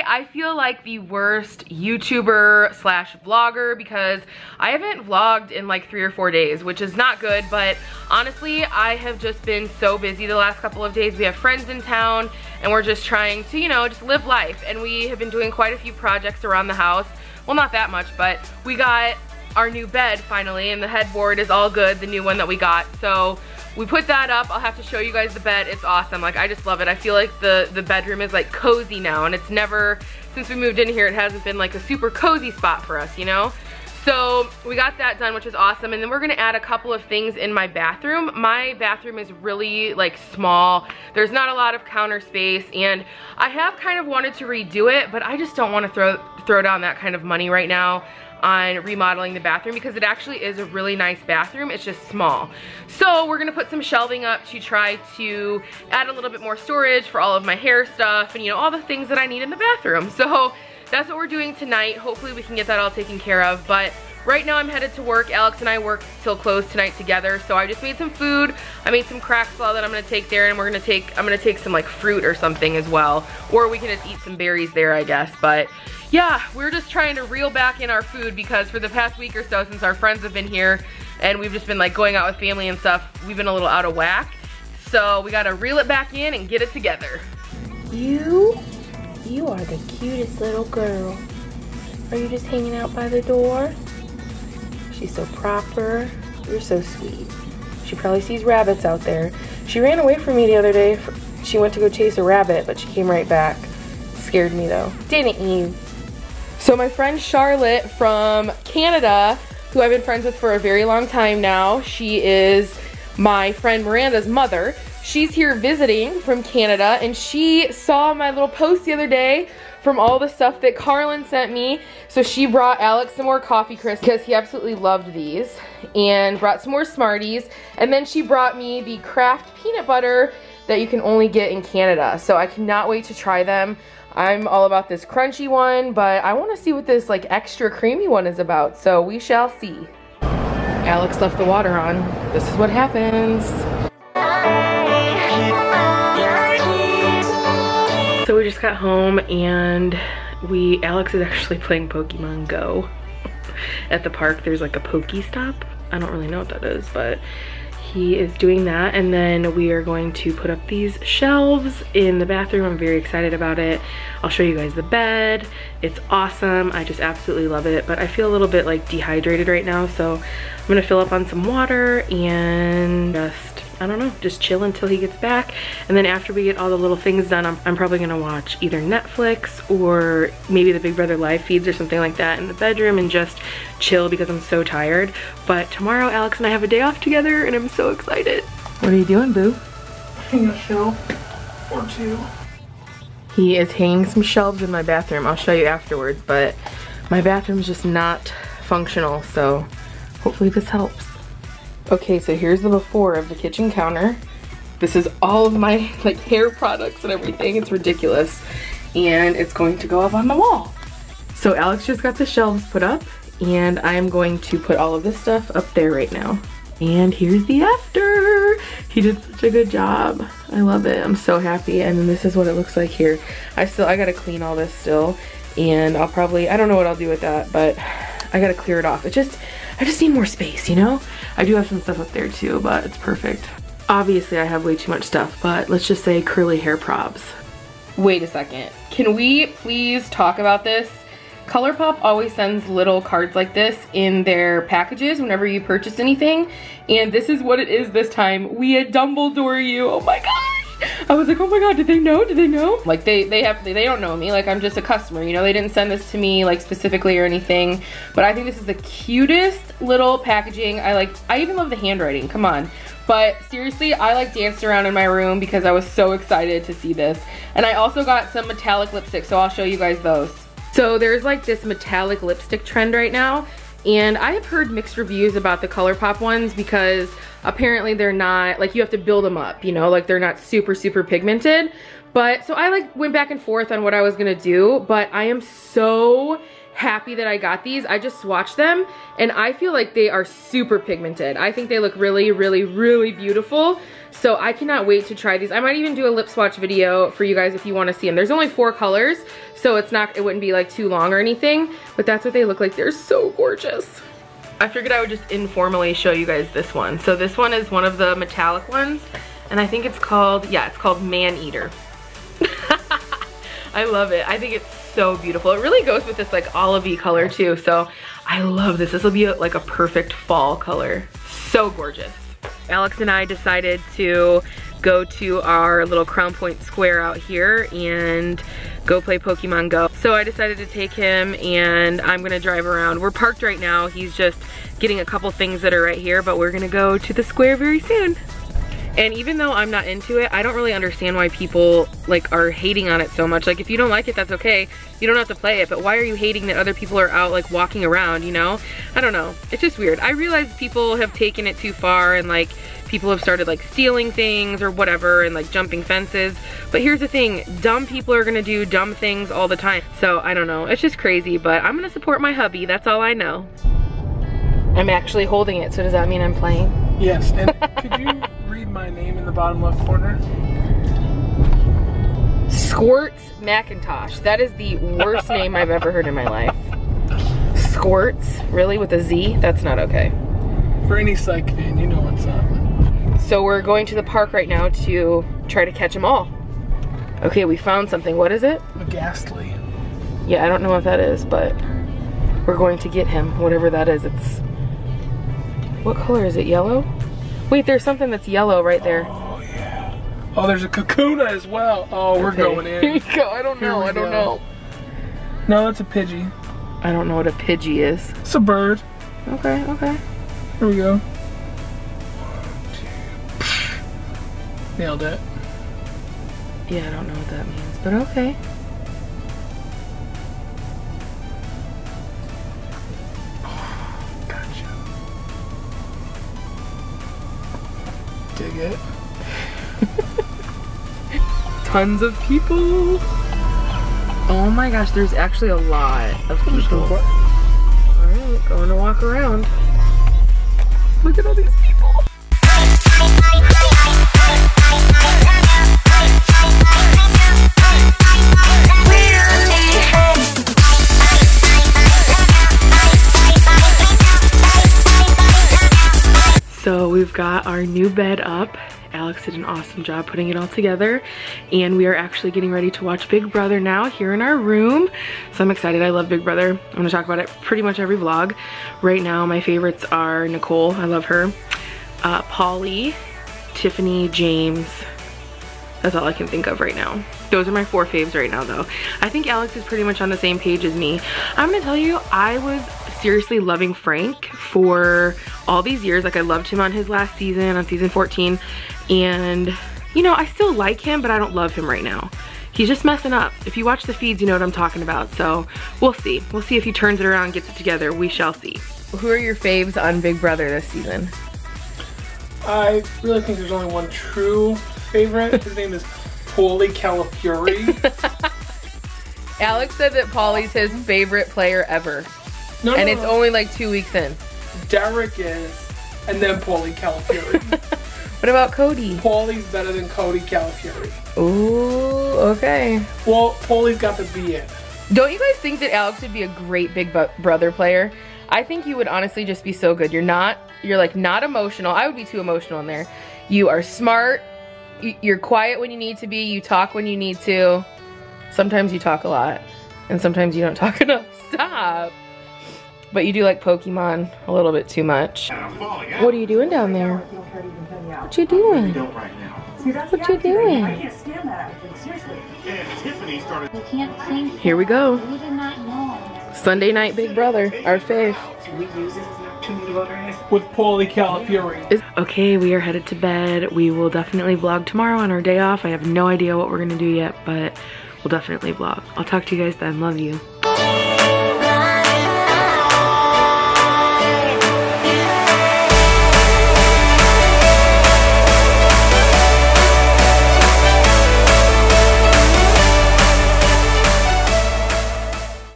today I feel like the worst YouTuber slash vlogger because I haven't vlogged in like 3 or 4 days, which is not good, but honestly, I have just been so busy the last couple of days. We have friends in town and we're just trying to, you know, just live life. And we have been doing quite a few projects around the house. Well, not that much, but we got our new bed finally and the headboard is all good, the new one that we got. So we put that up. I'll have to show you guys the bed. It's awesome. Like, I just love it. I feel like the bedroom is like cozy now, and it's never, since we moved in here, it hasn't been like a super cozy spot for us, you know? So we got that done, which is awesome. And then we're gonna add a couple of things in my bathroom. My bathroom is really like small. There's not a lot of counter space, and I have kind of wanted to redo it, but I just don't wanna throw down that kind of money right now on remodeling the bathroom, because it actually is a really nice bathroom. It's just small. So we're gonna put some shelving up to try to add a little bit more storage for all of my hair stuff and, you know, all the things that I need in the bathroom. So that's what we're doing tonight. Hopefully we can get that all taken care of. But right now I'm headed to work. Alex and I work till close tonight together. So I just made some food. I made some crack slaw that I'm gonna take there, and I'm gonna take some like fruit or something as well. Or we can just eat some berries there, I guess. But yeah, we're just trying to reel back in our food, because for the past week or so, since our friends have been here and we've just been like going out with family and stuff, we've been a little out of whack. So we gotta reel it back in and get it together. You are the cutest little girl. Are you just hanging out by the door? She's so proper. You're so sweet. She probably sees rabbits out there. She ran away from me the other day. She went to go chase a rabbit, but she came right back. Scared me though, didn't you? So my friend Charlotte from Canada, who I've been friends with for a very long time now, she is my friend Miranda's mother. She's here visiting from Canada, and she saw my little post the other day from all the stuff that Carlin sent me. So she brought Alex some more coffee crisps because he absolutely loved these, and brought some more Smarties. And then she brought me the Kraft peanut butter that you can only get in Canada. So I cannot wait to try them. I'm all about this crunchy one, but I want to see what this like extra creamy one is about, so we shall see. Alex left the water on. This is what happens. So we just got home, and Alex is actually playing Pokemon Go. At the park, there's like a PokeStop. I don't really know what that is, but he is doing that, and then we are going to put up these shelves in the bathroom. I'm very excited about it. I'll show you guys the bed. It's awesome. I just absolutely love it, but I feel a little bit like dehydrated right now, so I'm gonna fill up on some water and just, I don't know, just chill until he gets back. And then after we get all the little things done, I'm probably gonna watch either Netflix or maybe the Big Brother live feeds or something like that in the bedroom and just chill, because I'm so tired. But tomorrow Alex and I have a day off together, and I'm so excited. What are you doing, boo? Hanging a shelf or two. He is hanging some shelves in my bathroom. I'll show you afterwards, but my bathroom's just not functional, so hopefully this helps. Okay, so here's the before of the kitchen counter. This is all of my like hair products and everything. It's ridiculous. And it's going to go up on the wall. So Alex just got the shelves put up, and I'm going to put all of this stuff up there right now. And here's the after. He did such a good job. I love it. I'm so happy. And then this is what it looks like here. I gotta clean all this still, and I'll probably, I don't know what I'll do with that, but I gotta clear it off. I just need more space, you know? I do have some stuff up there too, but it's perfect. Obviously I have way too much stuff, but let's just say curly hair probs. Wait a second. Can we please talk about this? ColourPop always sends little cards like this in their packages whenever you purchase anything, and this is what it is this time. We had Dumbledore you, oh my gosh! I was like, oh my god, did they know? Did they know? Like they don't know me, like I'm just a customer, you know? They didn't send this to me like specifically or anything, but I think this is the cutest little packaging. I even love the handwriting, come on. But seriously, I like danced around in my room because I was so excited to see this. And I also got some metallic lipstick, so I'll show you guys those. So there's like this metallic lipstick trend right now, and I have heard mixed reviews about the ColourPop ones, because apparently they're not, like you have to build them up, you know, like they're not super, super pigmented. But so I like went back and forth on what I was gonna do, but I am so happy that I got these. I just swatched them and I feel like they are super pigmented. I think they look really, really, really beautiful. So I cannot wait to try these. I might even do a lip swatch video for you guys if you want to see them. There's only 4 colors, so it's not, it wouldn't be like too long or anything, but that's what they look like. They're so gorgeous. I figured I would just informally show you guys this one. So this one is one of the metallic ones, and I think it's called, yeah, it's called Maneater. I love it. I think it's so beautiful. It really goes with this like olive-y color too, so I love this. This will be like a perfect fall color. So gorgeous. Alex and I decided to go to our little Crown Point Square out here and go play Pokemon Go. So I decided to take him and I'm gonna drive around. We're parked right now. He's just getting a couple things that are right here, but we're gonna go to the square very soon. And even though I'm not into it, I don't really understand why people like are hating on it so much. Like if you don't like it, that's okay. You don't have to play it, but why are you hating that other people are out like walking around, you know? I don't know, it's just weird. I realize people have taken it too far and like people have started like stealing things or whatever and like jumping fences. But here's the thing, dumb people are gonna do dumb things all the time. So I don't know, it's just crazy, but I'm gonna support my hubby, that's all I know. I'm actually holding it, so does that mean I'm playing? Yes, and could you read my name in the bottom left corner? Squirts McIntosh. That is the worst name I've ever heard in my life. Squirts? Really? With a Z? That's not okay. For any psych fan, you know what's up. So we're going to the park right now to try to catch them all. Okay, we found something. What is it? A Gastly. Yeah, I don't know what that is, but we're going to get him. Whatever that is, it's... What color is it? Yellow? Wait, there's something that's yellow right there. Oh, yeah. Oh, there's a Kakuna as well. Oh, we're going in. Here we go. I don't know. I don't know. No, that's a Pidgey. I don't know what a Pidgey is. It's a bird. Okay, okay. Here we go. 1, 2. Nailed it. Yeah, I don't know what that means, but okay. Dig it. Tons of people. Oh my gosh, there's actually a lot of people. Alright, going to walk around. Look at all these people. So we've got our new bed up. Alex did an awesome job putting it all together. And we are actually getting ready to watch Big Brother now here in our room. So I'm excited, I love Big Brother. I'm gonna talk about it pretty much every vlog. Right now my favorites are Nicole, I love her. Paulie, Tiffany, James. That's all I can think of right now. Those are my 4 faves right now though. I think Alex is pretty much on the same page as me. I'm gonna tell you, I was seriously loving Frank for all these years. Like I loved him on his last season, on season 14. And you know, I still like him, but I don't love him right now. He's just messing up. If you watch the feeds, you know what I'm talking about. So we'll see. We'll see if he turns it around and gets it together. We shall see. Who are your faves on Big Brother this season? I really think there's only one true favorite. His name is Paulie Calafuri. Alex said that Paulie's his favorite player ever. No, and no, it's only like 2 weeks in. Derek is, and then Paulie Calafuri. What about Cody? Paulie's better than Cody Calafuri. Ooh, okay. Well, Paulie's got to be it. Don't you guys think that Alex would be a great Big Brother player? I think you would honestly just be so good. You're like not emotional. I would be too emotional in there. You are smart. You're quiet when you need to be. You talk when you need to. Sometimes you talk a lot, and sometimes you don't talk enough. Stop. But you do like Pokemon a little bit too much. What are you doing down there? What you doing? What you doing? Here we go. Sunday night Big Brother, our fave. With Paulie Calafuri. Okay, we are headed to bed. We will definitely vlog tomorrow on our day off. I have no idea what we're gonna do yet, but we'll definitely vlog. I'll talk to you guys then, love you.